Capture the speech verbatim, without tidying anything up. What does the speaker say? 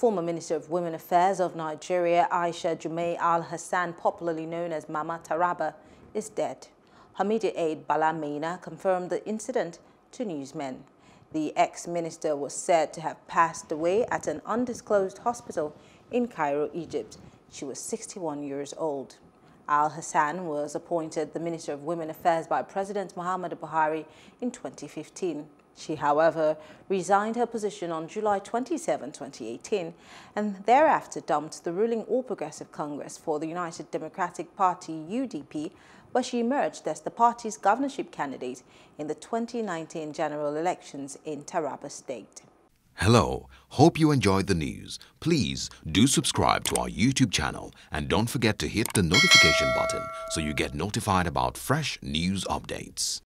Former Minister of Women Affairs of Nigeria, Aisha Jummai Al-Hassan, popularly known as Mama Taraba, is dead. Her media aide, Bala Maina, confirmed the incident to newsmen. The ex-minister was said to have passed away at an undisclosed hospital in Cairo, Egypt. She was sixty-one years old. Al-Hassan was appointed the Minister of Women Affairs by President Muhammadu Buhari in twenty fifteen. She, however, resigned her position on July twenty-seventh, twenty eighteen, and thereafter dumped the ruling All Progressive Congress for the United Democratic Party, U D P, where she emerged as the party's governorship candidate in the twenty nineteen general elections in Taraba State. Hello, hope you enjoyed the news. Please do subscribe to our YouTube channel and don't forget to hit the notification button so you get notified about fresh news updates.